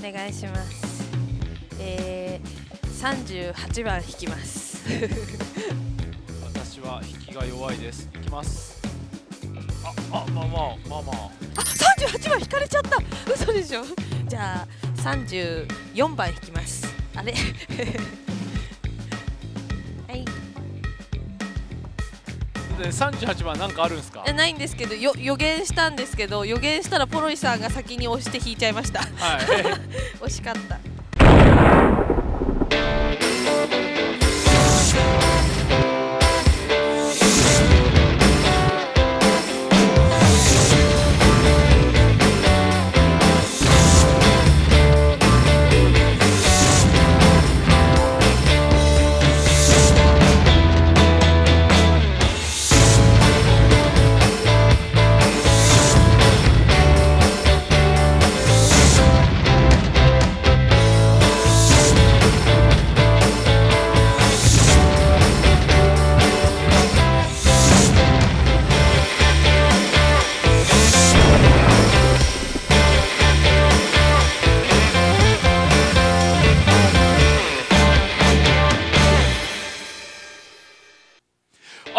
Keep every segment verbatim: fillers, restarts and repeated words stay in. お願いします。えー、さんじゅうはちばん引きます。私は引きが弱いです。いきます。あ、あ、まあまあまあまあ。あ、さんじゅうはちばん引かれちゃった。嘘でしょ。じゃあさんじゅうよんばん引きます。あれ。さんじゅうはちばんなんかあるんですか？ないんですけど、よ予言したんですけど、予言したらポロリさんが先に押して引いちゃいました。はい、惜しかった。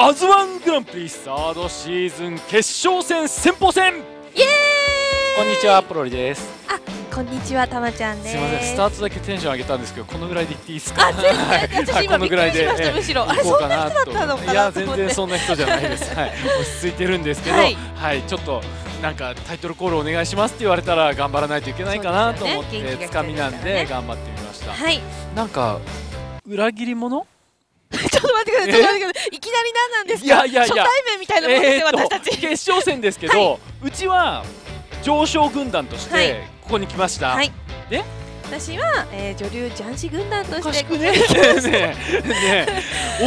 アズワングランプリサードシーズン決勝戦先鋒戦。イエーイ。こんにちは、ポロリです。あ、こんにちは、たまちゃんです。すみません、スタートだけテンション上げたんですけど、このぐらいでいっていいですか？あ、全然、私今びっくりしました。むしろ、あれそんな人だったのかな？いや、全然そんな人じゃないです。はい、落ち着いてるんですけど、はい、ちょっとなんかタイトルコールお願いしますって言われたら頑張らないといけないかなと思って、掴みなんで頑張ってみました。はい。なんか裏切り者？ちょっと待ってください、ちょっと待ってください、いきなり何なんですか？いやいやいや、初対面みたいなもので私たち決勝戦ですけど、はい、うちは上昇軍団としてここに来ました。はい、ね、私は、えー、女流雀士軍団としておかしくねえねえ、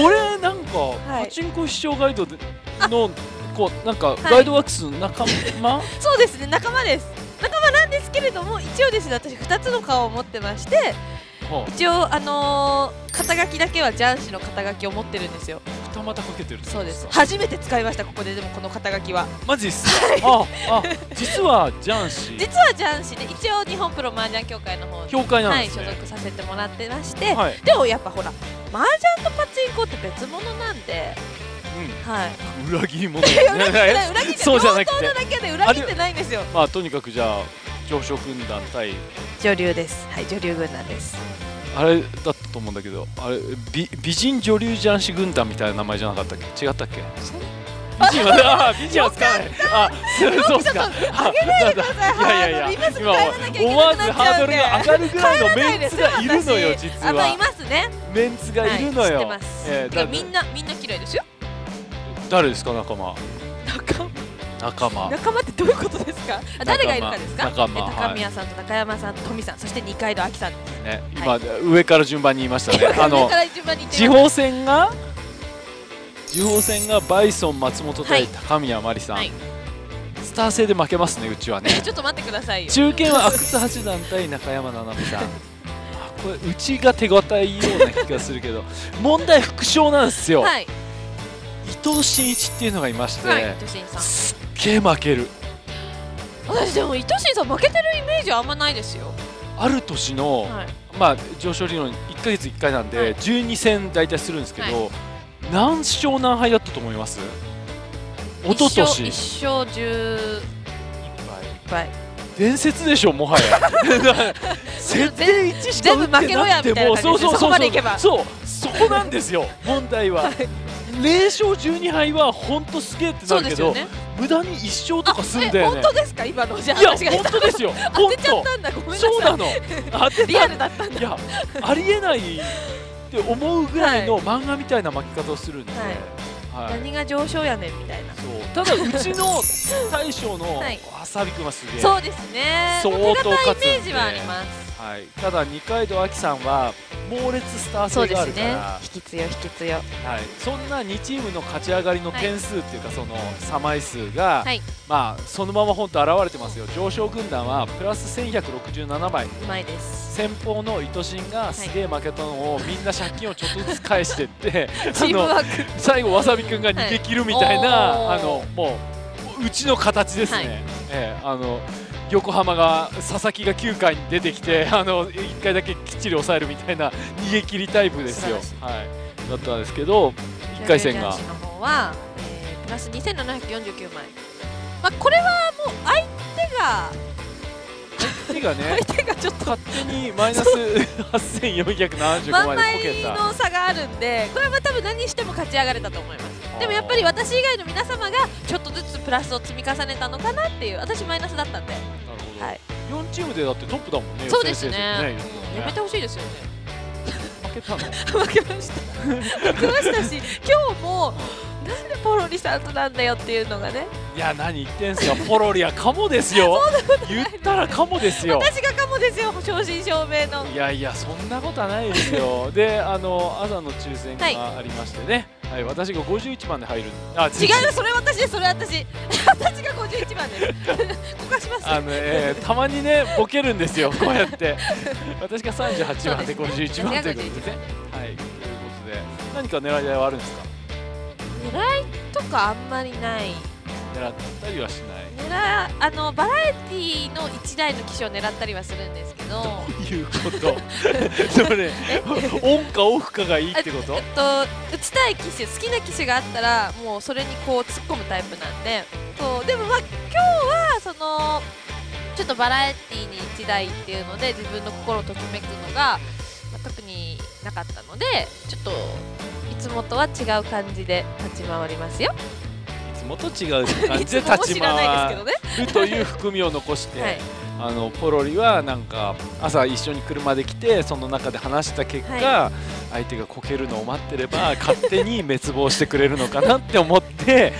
俺なんか、はい、パチンコ必勝ガイドのこうなんかガイドワークスの仲間、はい、そうですね、仲間です、仲間なんですけれども、一応ですね、私ふたつの顔を持ってまして、一応あのー、肩書きだけは雀士の肩書きを持ってるんですよ。二股かけてるってことですか？そうです。初めて使いましたここで。でもこの肩書きはマジっすか？ああ、実は雀士、実は雀士で一応日本プロ麻雀協会の方に協会なんですね、はい、所属させてもらってまして、はい、でもやっぱほら麻雀とパチンコって別物なんで、うん、はい、裏切り者そうじゃなくて、両方のだけで裏切ってないんですよ。まあとにかくじゃあ上昇軍団対女流です。はい、女流軍団です。あれだったと思うんだけど、あれ 美, 美人女流雀士軍団みたいな名前じゃなかったっけ？違ったっけ？美人は美人は使わない。あ、そうっすか。あ、いやいやいや、今思わずハードルが上がるぐらいのメンツがいるのよ。実はあ、いますね、メンツがいるのよ。みんなみんな嫌いですよ。誰ですか？仲間、仲間、仲間、仲間ってどういうことですか？誰がいるかですか？高宮さんと中山さんと富さん、そして二階堂亜希さんね。今上から順番に言いましたね。あの地方選が地方選がバイソン松本対高宮真理さん。スター性で負けますね、うちはね。ちょっと待ってくださいよ。中堅は阿久津八段対中山七海さん。これうちが手応えいいような気がするけど、問題副将なんですよ。伊藤真一っていうのがいまして。すっげえ負ける。私でも伊藤真一さん負けてるイメージはあんまないですよ。ある年の、はい、まあ上昇理論いっかげついっかいなんで、はい、じゅうにせん大体するんですけど、はい、何勝何敗だったと思います？一昨年いちしょうじゅういっぱい。伝説でしょ、もはや。設定いちしか打ってなくても、そうそうそうそうそう、そこなんですよ問題は。はい、ぜろしょうじゅうにはいは本当すげえってなるけど、無駄にいっしょうとかすんだよね。本当ですか？今のじゃあ話が本当ですよ。当てちゃったんだ、ごめんなさい。そうなの。当てた。リアルだったんだ。いや、ありえないって思うぐらいの漫画みたいな巻き方をするんで。何が上昇やねんみたいな。ただうちの大将のわさびくんはすげえ。そうですね。相当勝つイメージはあります。はい。ただ二階堂亜希さんは猛烈スター性があるから、引き強引き強、はい、そんなにチームの勝ち上がりの点数っていうか、その差枚数が、はい、まあそのまま本当現れてますよ。上昇軍団はプラスせんひゃくろくじゅうななばい、先方の糸芯がすげえ負けたのを、はい、みんな借金をちょっとずつ返してってあの最後わさびくんが逃げ切るみたいな、はい、あのもううちの形ですね。はい、えー、あの横浜が佐々木がきゅうかいに出てきて、あのいっかいだけきっちり抑えるみたいな逃げ切りタイプですよ、はい、だったんですけど、いっかい戦が。の方は、えー、プラスにせんななひゃくよんじゅうきゅうまい、まあ、これはもう相手が相手がね相手がちょっと勝手にマイナスはっせんよんひゃくななじゅうごまいでこけた、万枚の差があるんで、これは多分何しても勝ち上がれたと思います。でもやっぱり私以外の皆様がちょっとずつプラスを積み重ねたのかなっていう、私マイナスだったんで。なるほど、はい、よんチームでだってトップだもんね。そうですね、やめてほしいですよね。負けたの負けました負けましたし、今日もなんでポロリさんとなんだよっていうのがね。いや何言ってんすか、ポロリはカモですよ言ったらカモですよ私がカモですよ、正真正銘の。いやいや、そんなことはないですよで、あの朝の抽選がありましてね、はいはい、私がごじゅういちばんで入る。あ、違う、それ私です、それ私私がごじゅういちばんですこかします。あの、えー、たまにねボケるんですよこうやって私がさんじゅうはちばんでごじゅういちばんということですね。はい、ということで、何か狙いはあるんですか。狙いとかあんまりない。狙ったりはしない。狙い、あのバラエティーの一台の機種を狙ったりはするんですけど。どういうこと。それオンかオフかがいいってこと。えっと打ちたい機種、好きな機種があったらもうそれにこう突っ込むタイプなんで。そう、でもまあ今日はそのちょっとバラエティーに一台っていうので自分の心をときめくのが、まあ、特になかったので、ちょっと。いつもとは違う感じで立ち回りますよ。いつもと違う感じで立ち回るという含みを残して、はい、あのポロリはなんか朝一緒に車で来て、その中で話した結果、はい、相手がこけるのを待ってれば勝手に滅亡してくれるのかなって思って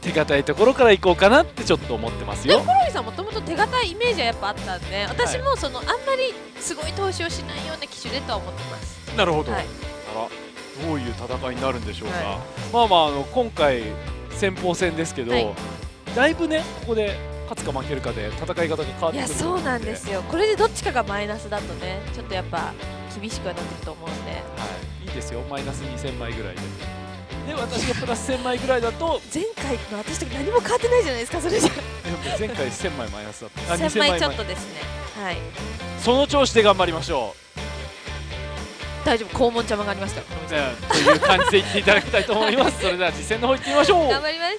手堅いところから行こうかなってちょっと思ってますよ。ポロリさんもともと手堅いイメージはやっぱあったんで、私もその、はい、あんまりすごい投資をしないような機種でとは思ってます。なるほど、はい、あら、どういう戦いになるんでしょうか、はい、まあまあ、あの今回、先鋒戦ですけど、はい、だいぶね、ここで勝つか負けるかで戦い方が変わってくる。いや、そうなんですよ、これでどっちかがマイナスだとね、ちょっとやっぱ厳しくはなっていくと思うんで、はい、いいですよ、マイナスにせんまいぐらいで、で私がプラスせんまいぐらいだと、前回の私と何も変わってないじゃないですか、それじゃ前回せんまいマイナスだった、せんまいちょっとですね、はい、その調子で頑張りましょう。大丈夫、黄門様がありますから、この店という感じで言っていただきたいと思います。それでは実践の方行ってみましょう。頑張りま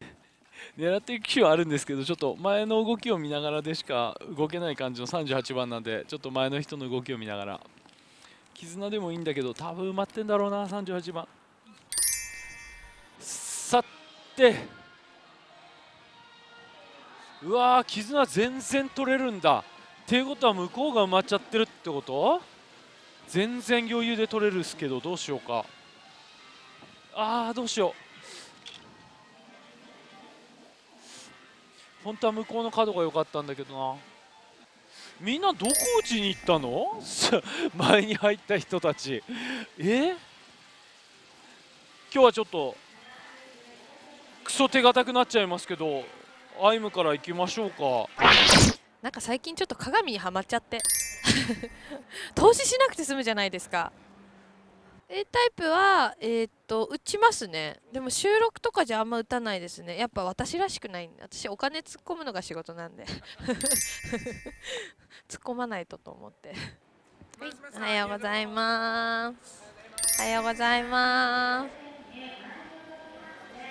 す。狙っていく機種はあるんですけど、ちょっと前の動きを見ながらでしか動けない感じのさんじゅうはちばんなんで、ちょっと前の人の動きを見ながら。絆でもいいんだけど、多分埋まってんだろうな、さんじゅうはちばん。去って。うわー、絆全然取れるんだ。っていうことは向こうが埋まっちゃってるってこと？全然余裕で取れるっすけど、どうしようか。あー、どうしよう。本当は向こうの角が良かったんだけどな。みんなどこ打ちに行ったの前に入った人たち。え？今日はちょっとクソ手堅くなっちゃいますけど、アイムから行きましょうか。なんか最近ちょっと鏡にはまっちゃって投資しなくて済むじゃないですか。 A タイプは、えー、っと打ちますね。でも収録とかじゃあんま打たないですね。やっぱ私らしくないんで、私お金突っ込むのが仕事なんで突っ込まないとと思っておはようございます。おはようございます。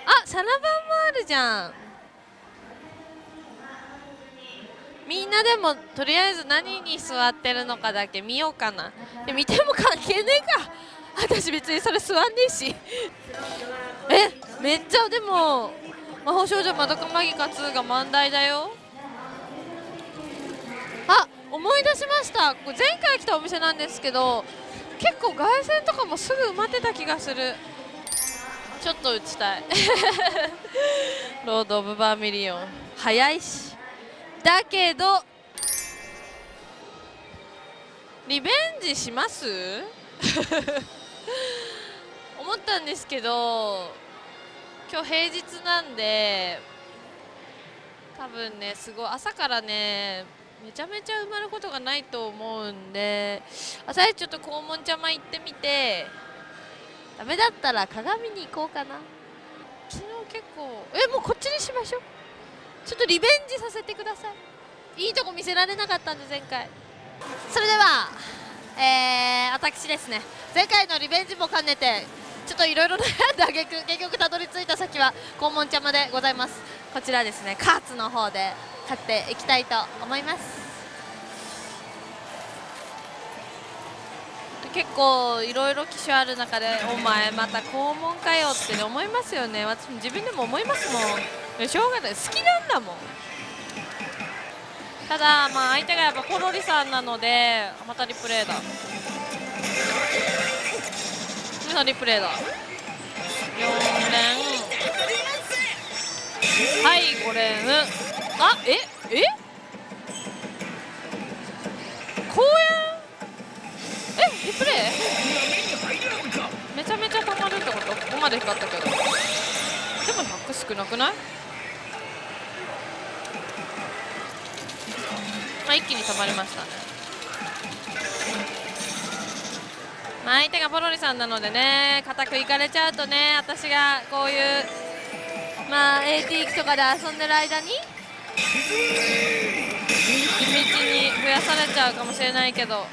あ、サラバンもあるじゃん。みんなでもとりあえず何に座ってるのかだけ見ようかな。で見ても関係ねえか、私別にそれ座んねえしえ、めっちゃでも「魔法少女まどかマギカツー」が満題だよ。あ、思い出しました。前回来たお店なんですけど、結構凱旋とかもすぐ埋まってた気がする。ちょっと打ちたいロード・オブ・バーミリオン早いし、だけどリベンジします思ったんですけど、今日平日なんで多分ね、すごい朝からねめちゃめちゃ埋まることがないと思うんで、朝一ちょっと黄門ちゃま行ってみて、ダメだったら鏡に行こうかな。昨日結構えもうこっちにしましょう。ちょっとリベンジさせてください。いいとこ見せられなかったんで前回。それでは、えー、私ですね、前回のリベンジも兼ねてちょっといろいろ悩んであげく結局たどり着いた先は黄門ちゃまでございます。こちらですね、カーツの方で勝っていきたいと思います。結構いろいろ機種ある中でお前また肛門かよって、ね、思いますよね。私も自分でも思いますもん。しょうがない、好きなんだもん。ただ、まあ、相手がやっぱコロリさんなので、またリプレイだリプレイだよん連はいご連あええこうやえリプレイめちゃめちゃたまるってこと。ここまで光ったけどでもひゃく少なくない。まあ一気にたまりましたね。まあ相手がポロリさんなのでね、固くいかれちゃうとね、私がこういうまあ エーティー 機とかで遊んでる間に地道に増やされちゃうかもしれないけど、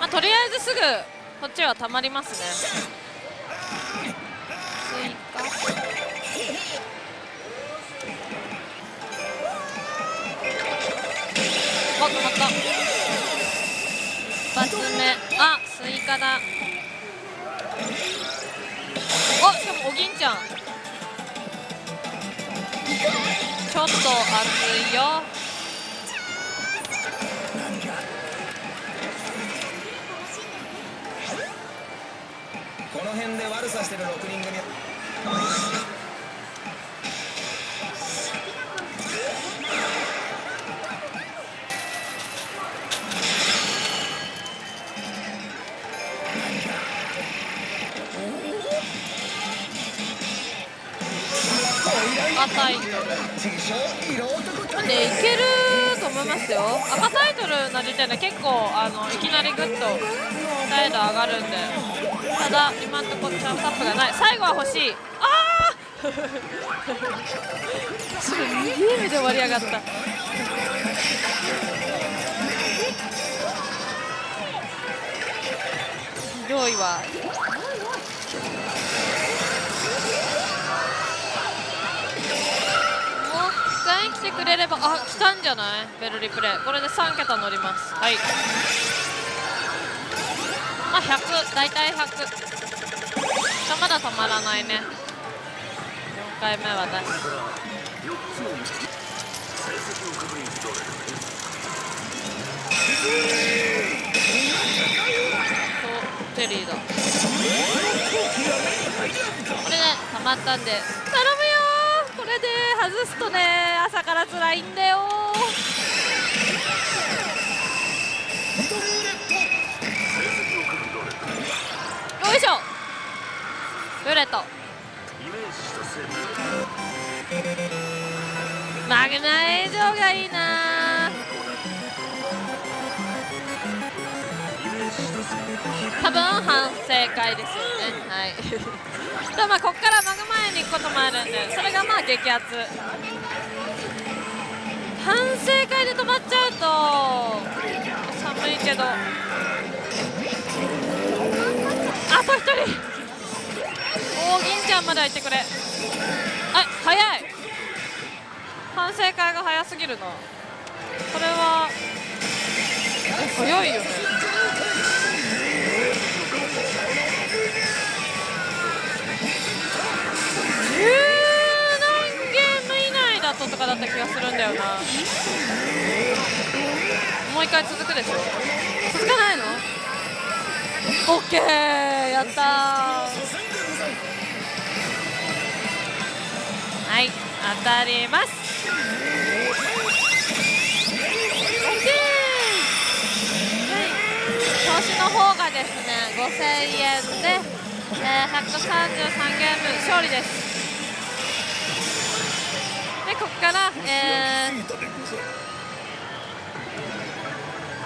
まあ、とりあえずすぐこっちはたまりますね。スイカおっ止まった。一発目あスイカだ。おっしかもお銀ちゃんちょっと熱いよ。この辺で悪さしてるろくにん組。赤タイトルなんでいけると思いますよ。赤タイトルな時点で結構あのいきなりグッと態度上がるんで。ただ今んとこチャンスアップがない。最後は欲しい。ああにゲームで終わりやがった。ひどいわ。来てくれればあ来たんじゃない。ベルリプレイこれでさんけた乗ります。はい、まあひゃく大体ひゃくまだたまらないね。よんかいめは出す。おテリーだ。これでたまったんで頼むよ。これで外すとね、朝から辛いんだよ。よいしょルーレットマグナ以上がいいな。多分反省会ですよね。はいでまあここからマグマに行くこともあるんで、それがまあ激アツ。反省会で止まっちゃうと寒いけど、あとひとりおお銀ちゃんまで行ってくれ。あ早い。反省会が早すぎるな。これはえ早いよね。とかだった気がするんだよな。もう一回続くでしょ。続かないの オーケー やったー。はい当たります。 オーケー 投資の方がですねごせんえんで、えー、ひゃくさんじゅうさんゲーム勝利です。ここから、えー、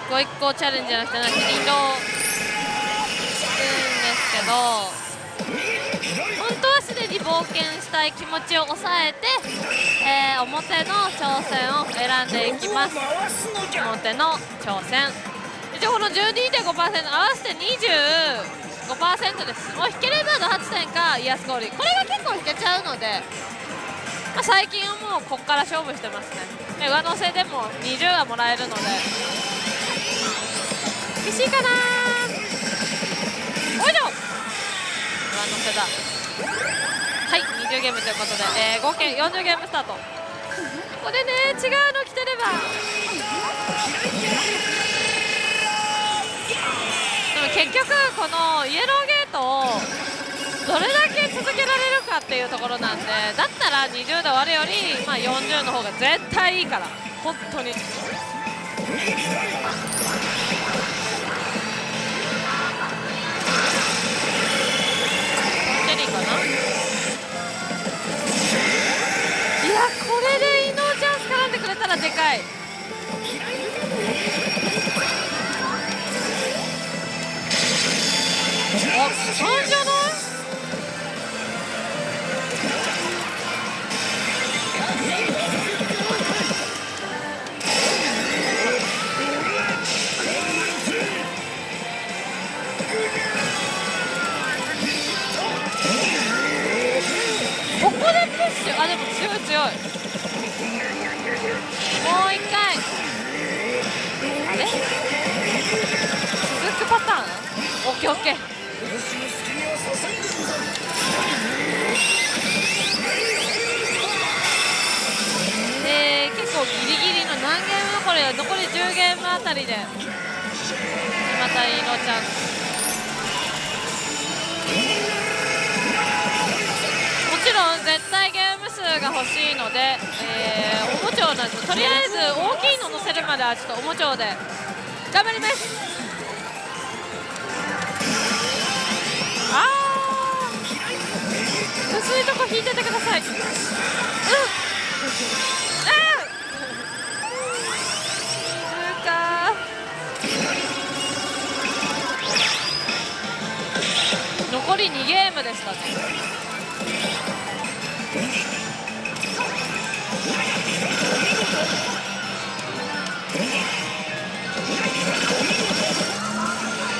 個一個チャレンジじゃなくてなんかリローするんですけど、本当はすでに冒険したい気持ちを抑えて、えー、表の挑戦を選んでいきます。表の挑戦一応この じゅうにてんごパーセント 合わせて にじゅうごパーセント です。もう引ければのはちてんかイヤスコール、これが結構引けちゃうので、まあ、最近はもうこっから勝負してますね。上乗せでもにじゅうはもらえるので厳しいかな。おいしょ、上乗せだ。はい、にじゅうゲームということで、えー、合計よんじゅうゲームスタート。ここでね違うの来てれば、でも結局このイエローゲートをどれだけ続けられるかっていうところなんで、だったらにじゅうで終わるより、まあ、よんじゅうの方が絶対いいから、本当に。チェリーかな。いや、これでイノちゃん絡んでくれたらでかい。あ、感じじゃない。あ、でも強い強い。もう一回。あれ？続くパターン？オッケーオッケー。えー、結構ギリギリの何ゲームこれ、残りじゅうゲームあたりでまたイノちゃん。絶対ゲーム数が欲しいので、えー、おもちゃをなんです。とりあえず大きいの乗せるまではちょっとおもちゃで頑張ります。あー、薄いとこ引いててください。うんうんうかー、残りにゲームでしたね。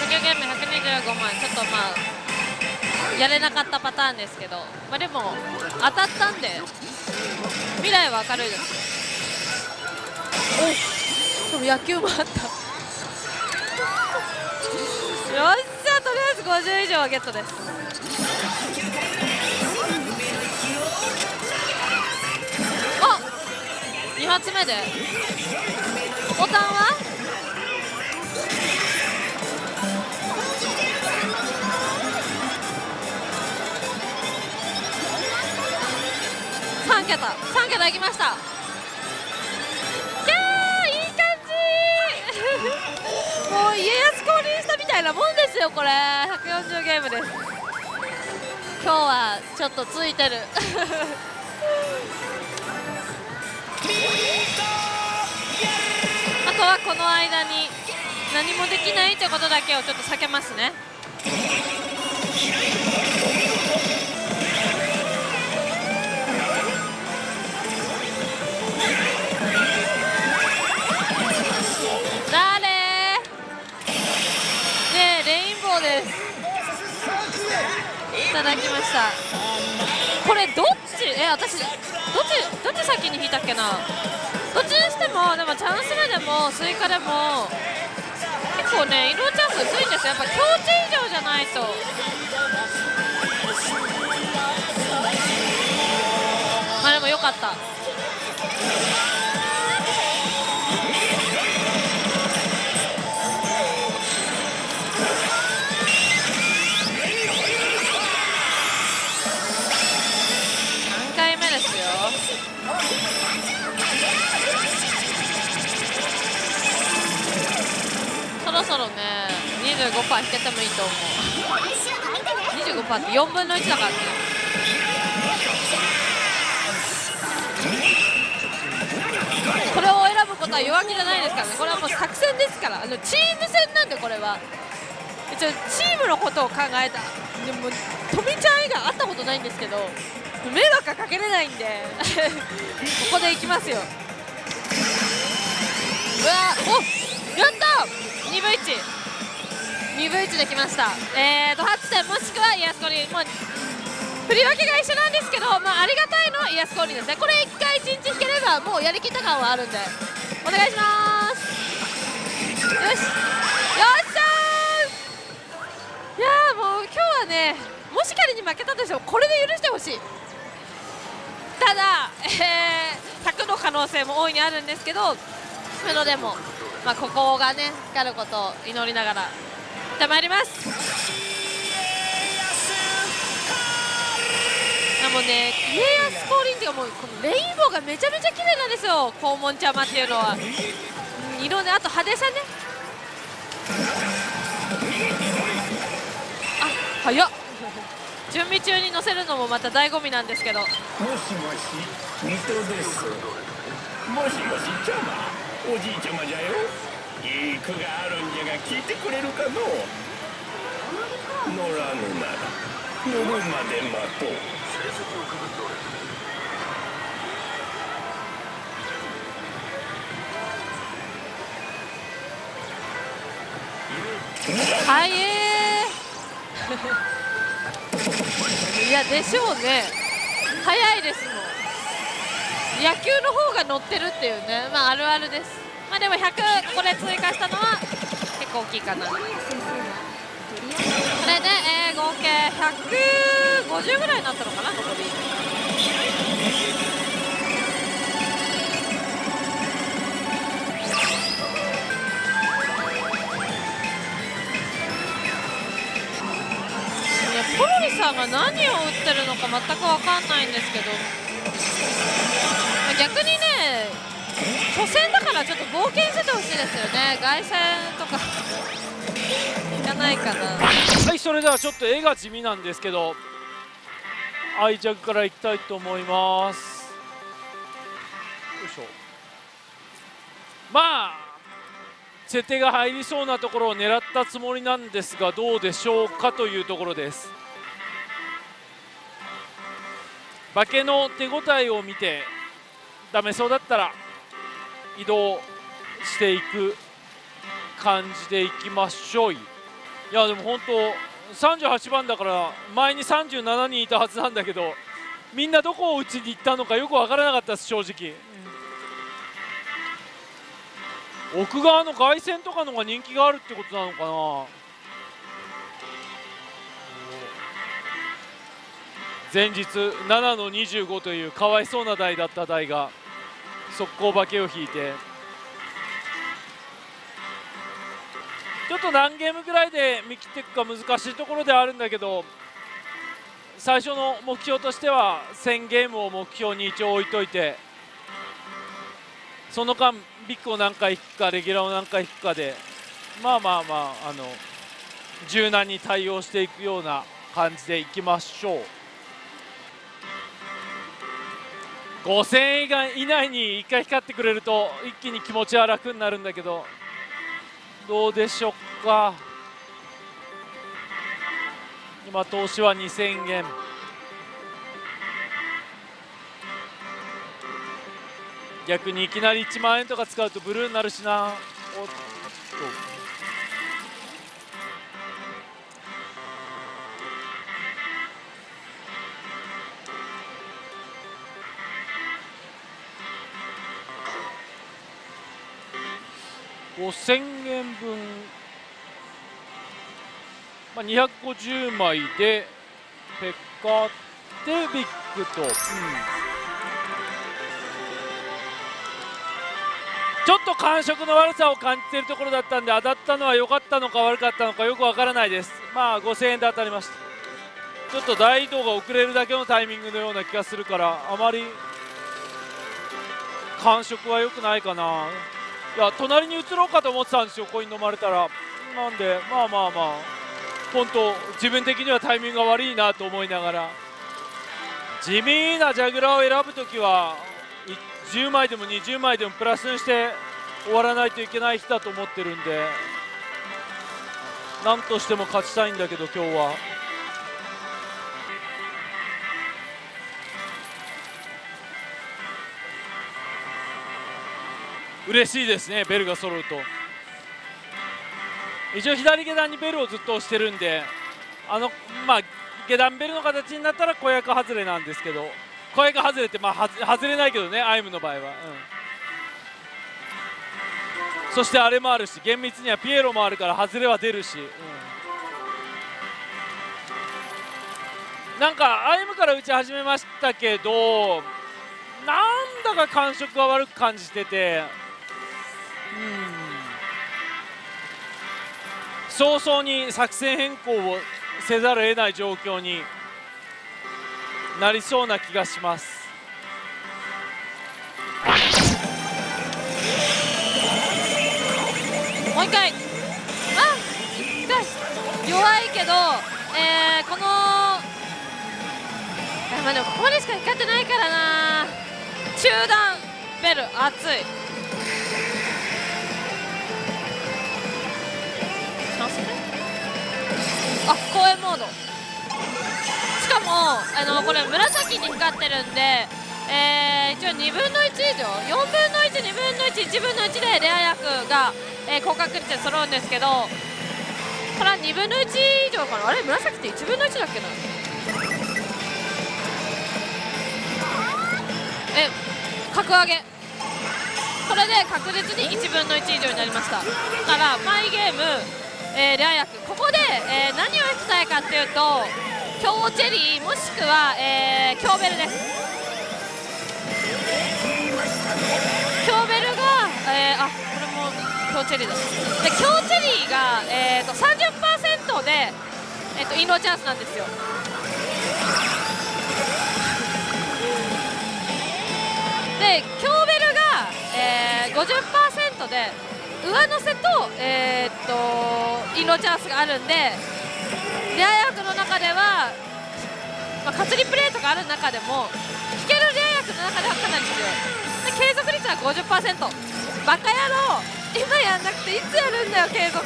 ひゃくにじゅうごまん、ちょっとまあやれなかったパターンですけど、まあ、でも当たったんで未来は明るいです。お、でも野球もあった。よっしゃ、とりあえずごじゅう以上はゲットです。お、に発目でボタンはさんけた、さんけたいきました。いやー、いい感じもう家康降臨したみたいなもんですよこれ。ひゃくよんじゅうゲームです。今日はちょっとついてるあとはこの間に何もできないってことだけをちょっと避けますね。いただきました。これどっち、え私どっちどっち先に引いたっけな。どっちにしてもでもチャンス目でもスイカでも結構ね、色チャンス薄いんですよ。やっぱ境地以上じゃないと。まあでもよかった。そろそろね にじゅうごパーセント 引けてもいいと思う。 にじゅうごパーセント ってよんぶんのいちだからね。これを選ぶことは弱気じゃないですからね。これはもう作戦ですから、あのチーム戦なんで、これは一応チームのことを考えた。でも富ちゃん以外会ったことないんですけど、迷惑はかけれないんでここでいきますよ。うわお、やった にぶいち にぶいち できました。えーとはってんもしくはイアスコリー、もう振り分けが一緒なんですけど、まあ、ありがたいのはイアスコリーですね。これいっかいいちにち引ければもうやりきった感はあるんで、お願いします。よし、よっしゃー。いやーもう今日はね、もし仮に負けたとしてもこれで許してほしい。ただ、えー、ひゃくの可能性も大いにあるんですけど、なのでも、まあ、ここがね光ることを祈りながらやってまいります。もうね、家康降臨っていうか、もうこのレインボーがめちゃめちゃ綺麗なんですよ、黄門ちゃまっていうのは。色ね、あと派手さね。あ、早っ準備中に乗せるのもまた醍醐味なんですけど。もしもし、水戸です。もしもし、ちゃま、おじいちゃまじゃよ。いい句があるんじゃが聞いてくれるかの。乗らぬなら乗るまで待とう。はい、えー、いやでしょうね、早いですもん。野球の方が乗ってるっていうね、まああるあるです。まあでもひゃくこれ追加したのは結構大きいかな。これで、えー、合計ひゃくごじゅうぐらいになったのかな、ここに。いや、ポロリさんが何を打ってるのか全く分かんないんですけど。逆にね、初戦だからちょっと冒険しててほしいですよね。凱旋とかいかないかな。はい、それではちょっと絵が地味なんですけど、愛着からいきたいと思います。よいしょ。まあ瀬手が入りそうなところを狙ったつもりなんですが、どうでしょうかというところです。化けの手応えを見てダメそうだったら移動していく感じでいきましょう。いやでも本当さんじゅうはちばんだから、前にさんじゅうななにんいたはずなんだけど、みんなどこを打ちに行ったのかよく分からなかったです、正直。奥側の凱旋とかのが人気があるってことなのかな。前日 ななのにじゅうご というかわいそうな台だった台が速攻化けを引いて、ちょっと何ゲームぐらいで見切っていくか難しいところではあるんだけど、最初の目標としてはせんゲームを目標に一応置いといて、その間ビッグを何回引くかレギュラーを何回引くかで、まあまあまあ、あの柔軟に対応していくような感じでいきましょう。ごせんえん以内にいっかい光ってくれると一気に気持ちは楽になるんだけど、どうでしょうか。今投資はにせんえん。逆にいきなりいちまんえんとか使うとブルーになるしな。おっと、ごせんえんぶん、まあ、にひゃくごじゅうまいでペッカってビッグと、うん、ちょっと感触の悪さを感じているところだったんで、当たったのは良かったのか悪かったのかよくわからないです。まあごせんえんで当たりました。ちょっと大移動が遅れるだけのタイミングのような気がするから、あまり感触は良くないかな。いや、隣に移ろうかと思ってたんですよ、コイン飲まれたら。なんでまあまあまあ、本当自分的にはタイミングが悪いなと思いながら、地味なジャグラーを選ぶときはじゅうまいでもにじゅうまいでもプラスにして終わらないといけない日だと思ってるんで、なんとしても勝ちたいんだけど、今日は。嬉しいですね、ベルが揃うと。一応左下段にベルをずっと押してるんで、あのまあ下段ベルの形になったら小役外れなんですけど、小役外れってまあ外れないけどね、アイムの場合は、うん、そしてあれもあるし、厳密にはピエロもあるから外れは出るし、うん、なんかアイムから打ち始めましたけど、なんだか感触が悪く感じてて、うん、早々に作戦変更をせざるを得ない状況になりそうな気がします。もう一回、あ、一回弱いけど、えー、この、まあ、でもここでしか光ってないからな。中段ベル熱い。チャンスね。あ、公園モード。しかもあのこれ紫に光ってるんで、えー、一応にぶんのいち以上、よんぶんのいち、にぶんのいち、いちぶんのいちでレア役が、えー、高確率で揃うんですけど、これはにぶんのいち以上かな。あれ、紫っていちぶんのいちだっけな。え、格上げ。これで確実にいちぶんのいち以上になりました。だからマイゲーム、えー、レア役、ここで、えー、何をやりたいかっていうと、強チェリーもしくは、えー、強ベルです。強ベルが、えー、あ、これも強チェリーだ。で、強チェリーが、えー、と さんじゅっパーセント で、えー、とインローチャンスなんですよ。で、強ベルが、えー、ごじゅっパーセント で上乗せと、えー、っとインローチャンスがあるんで、レア役の中では、まあ、かつりプレーとかある中でも引けるレア役の中ではかなり強い。で、継続率は ごじゅっパーセント。 バカ野郎、今やんなくていつやるんだよ継続を。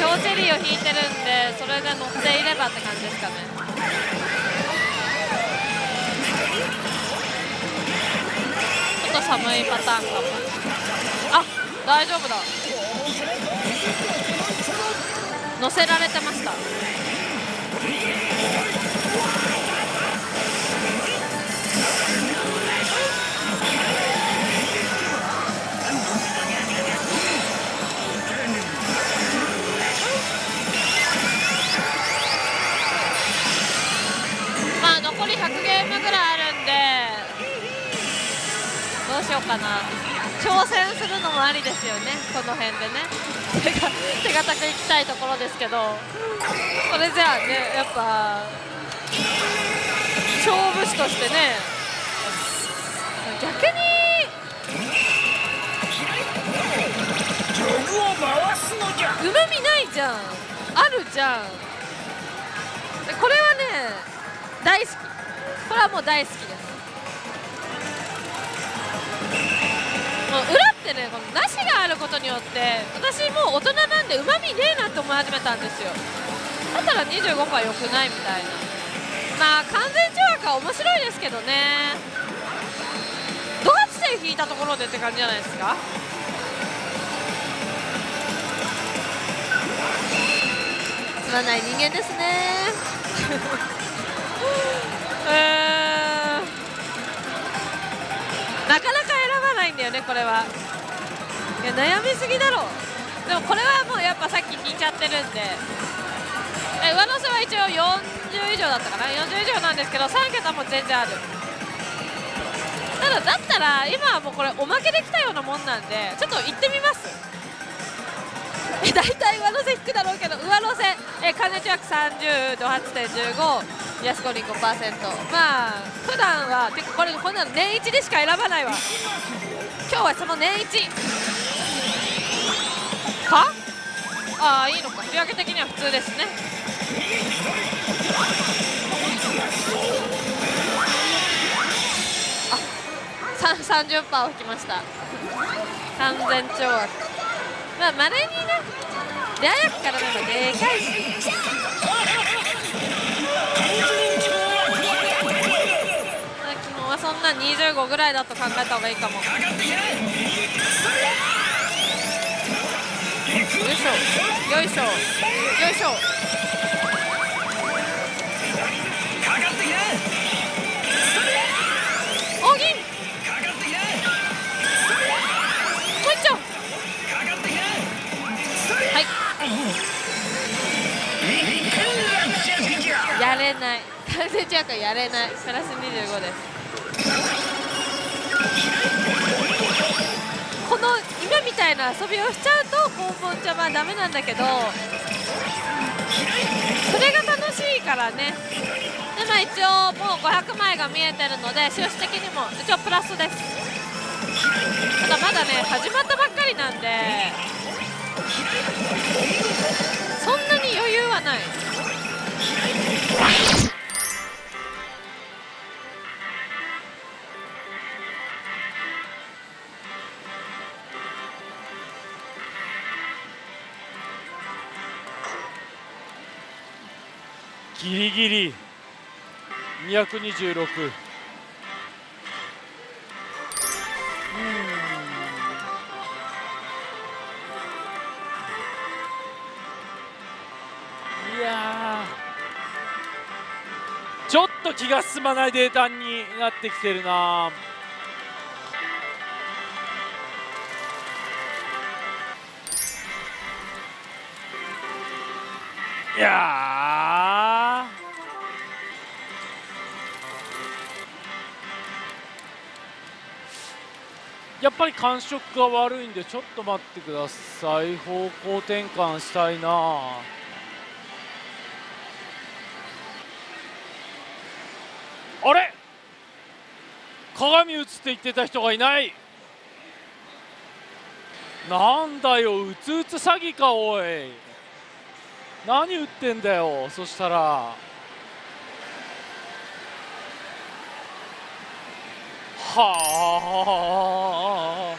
強チェリーを引いてるんで、それで乗っていればって感じですかね。ちょっと寒いパターンかも。あ、大丈夫だ、乗せられてました。まあ残りひゃくゲームぐらいあるんで、どうしようかな。挑戦するのもありですよね、この辺でね。手が手堅くいきたいところですけど、それじゃあね、やっぱ勝負師としてね、逆にうまみないじゃん、あるじゃん。これはね、大好き。これはもう大好きです。裏ってね、このなしがあることによって、私もう大人なんでうまみねえなって思い始めたんですよ。だったらにじゅうごパーセントは良くないみたいな。まあ完全懲悪は面白いですけどね、どうして引いたところでって感じじゃないですか。つまんない人間ですね。えー、なかなかないんだよね、これは。いや、悩みすぎだろ。でもこれはもうやっぱさっき引いちゃってるんで、え、上乗せは一応よんじゅう以上だったかな。よんじゅう以上なんですけど、さんけたも全然ある。ただだったら今はもうこれおまけできたようなもんなんで、ちょっと行ってみます。え、大体上乗せ引くだろうけど、上乗せ、え、完全懲悪さんじゅう、度 はちてんいちご、安子に ごパーセント。 まあ普段はてか、これこんなの年いちでしか選ばないわ。今日はその年一は、ああ、いいのか。振り分け的には普通ですね。あ、さんじゅっパーセント 吹きました。完全懲悪。まあまれにね、出早くからでもでかいし、昨日はそんなにじゅうごぐらいだと考えた方がいいかも。よいしょよいしょよいしょ。やれない、完全違うからやれない。プラスにじゅうごです。この今みたいな遊びをしちゃうとポンポンちゃんはダメなんだけど、それが楽しいからね。でも一応もうごひゃくまいが見えてるので、収支的にも一応プラスです。ただまだね、始まったばっかりなんでそんなに余裕はない。ギリギリにひゃくにじゅうろく。うん、いやー、ちょっと気が進まないデータになってきてるな。いやー、やっぱり感触が悪いんで、ちょっと待ってください。方向転換したいな。あれ、鏡映って言ってた人がいない。なんだよ、うつうつ詐欺かおい。何打ってんだよ。そしたらはあ、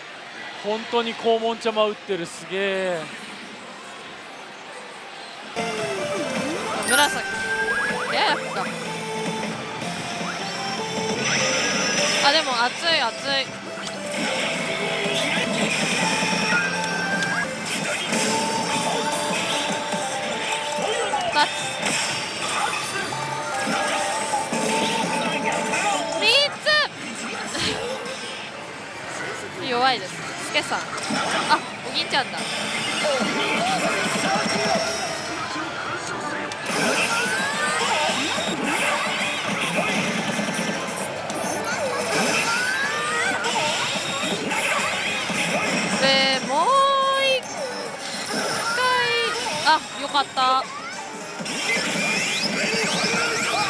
本当に黄門ちゃま打ってる。すげえ。紫ややった。あ、でも熱い熱い。みんなみっつ弱いです。すけさん、あ、おぎんちゃんだ。で、もういっかい、あ、よかった。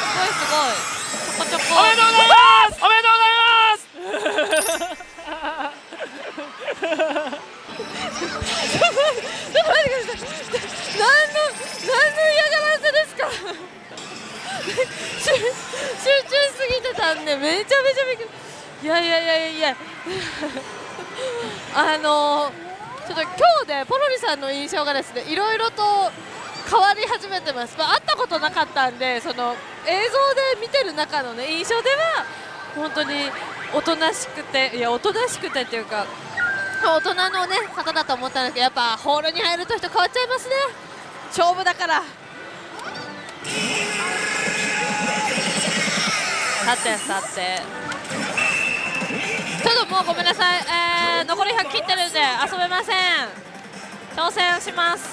おめでとうございます。おめでとうございます。ちょっと待ってください。何の何の嫌がらせですか。集中すぎてたんで、めちゃめちゃびっくり。いやいやいやいや。あのー、ちょっと今日で、ね、ポロリさんの印象がですね、いろいろと変わり始めてます。まあ、会ったことなかったんで、その映像で見てる中のね、印象では本当におとなしくて、いや、おとなしくてっていうか大人のね方だと思ったんですけど、やっぱホールに入ると人変わっちゃいますね。勝負だから。さてさて、ちょっともうごめんなさい、えー、残りひゃく切ってるんで遊べません。挑戦します。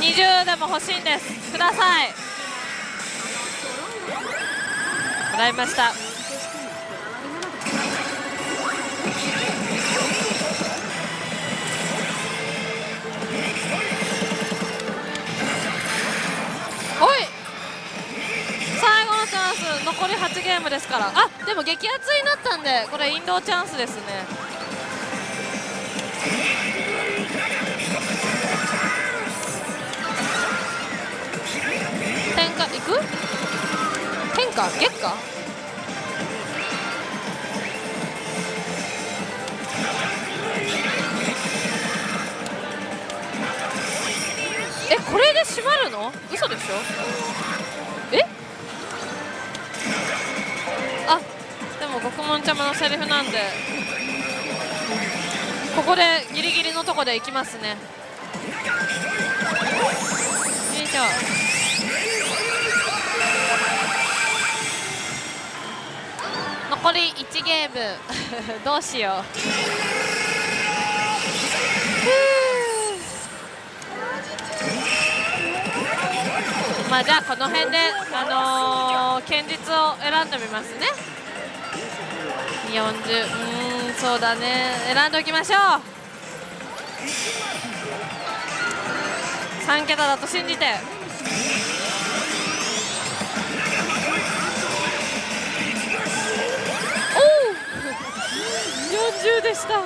にじゅうでも欲しいんです。ください。もらいました。おい、最後のチャンス。残りはちゲームですから。あ、でも激アツになったんで、これインドチャンスですね。天下行く？天下？月下？これで閉まるの？嘘でしょ？え？あ、でも獄門ちゃまのセリフなんでここでギリギリのとこで行きますね。よいしょ。残りいちゲームどうしようまあじゃあこの辺であのー、剣術を選んでみますね。よんじゅう、うん、そうだね、選んでおきましょう。さん桁だと信じて。よんじゅうでした。あ、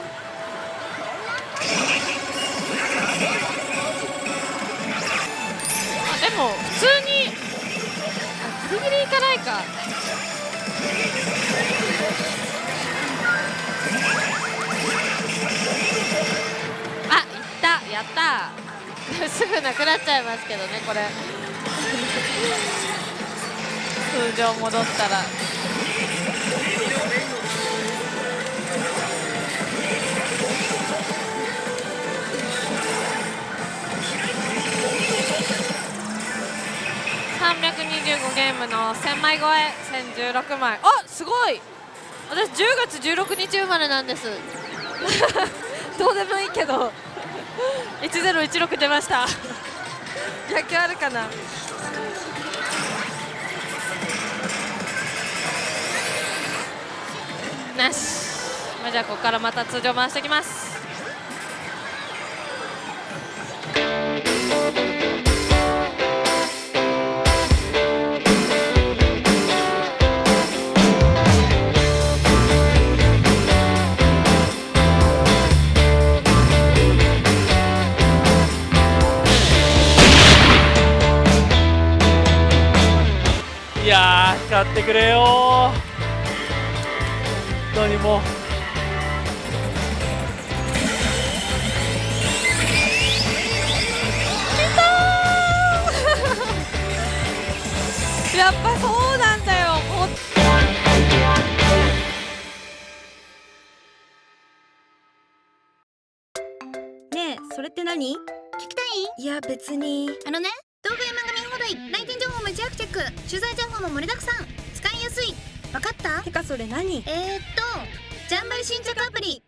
でも普通にあギリギリいかないか。あ、いった、やったすぐなくなっちゃいますけどね、これ通常戻ったら。さんびゃくにじゅうごゲームのせんまい超え、せんじゅうろくまい。あ、すごい。私じゅうがつじゅうろくにち生まれなんですどうでもいいけどせんじゅうじゅうろく出ました野球あるかな。なし。まあ、じゃあここからまた通常回してきます。いやー、光ってくれよー。本当にもう来たーやっぱそうなんだよ。もうねえ、それって何？聞きたい？いや別にあのね、動画や漫画来店情報も一躍チェック、取材情報も盛りだくさん、使いやすい。分かった？てかそれ何？えーっとジャンバル新着アプリ。